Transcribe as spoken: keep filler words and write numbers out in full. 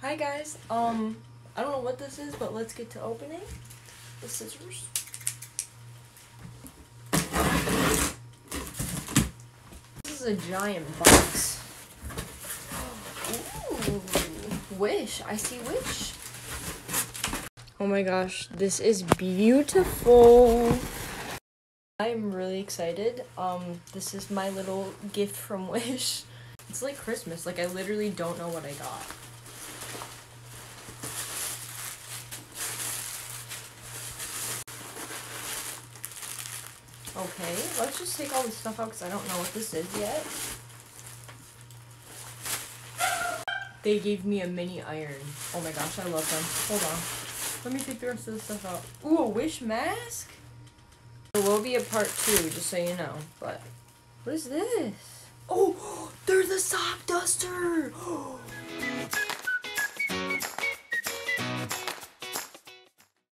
Hi guys, um, I don't know what this is, but let's get to opening the scissors. This is a giant box. Ooh, Wish, I see Wish. Oh my gosh, this is beautiful. I'm really excited. Um, this is my little gift from Wish. It's like Christmas, like I literally don't know what I got. Okay, let's just take all this stuff out because I don't know what this is yet. They gave me a mini iron. Oh my gosh, I love them. Hold on. Let me take the rest of this stuff out. Ooh, a Wish mask? There will be a part two, just so you know. But, what is this? Oh, there's a sock duster!